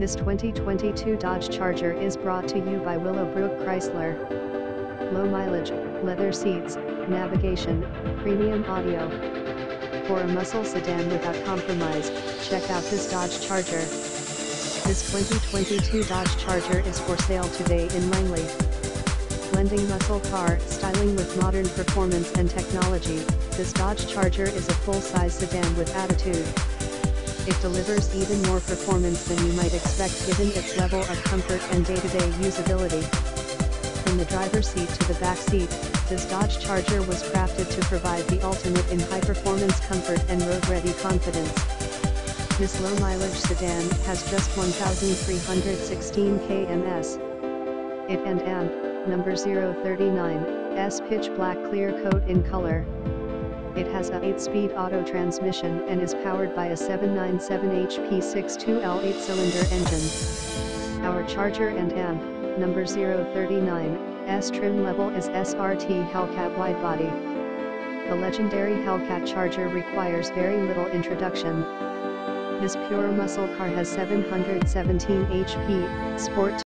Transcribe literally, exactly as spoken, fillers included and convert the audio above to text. This twenty twenty-two Dodge Charger is brought to you by Willowbrook Chrysler. Low mileage, leather seats, navigation, premium audio. For a muscle sedan without compromise, check out this Dodge Charger. This twenty twenty-two Dodge Charger is for sale today in Langley. Blending muscle car styling with modern performance and technology, this Dodge Charger is a full-size sedan with attitude. It delivers even more performance than you might expect given its level of comfort and day-to-day usability. From the driver's seat to the back seat, this Dodge Charger was crafted to provide the ultimate in high-performance comfort and road-ready confidence. This low-mileage sedan has just one thousand three hundred sixteen kilometers. It and A M P, number zero thirty-nine S pitch black clear coat in color. It has a eight-speed auto transmission and is powered by a seven ninety-seven H P six point two liter eight-cylinder engine. Our Charger and A M P, number zero thirty-nine S trim level is S R T Hellcat Widebody. The legendary Hellcat Charger requires very little introduction. This pure muscle car has seven hundred seventeen H P, sport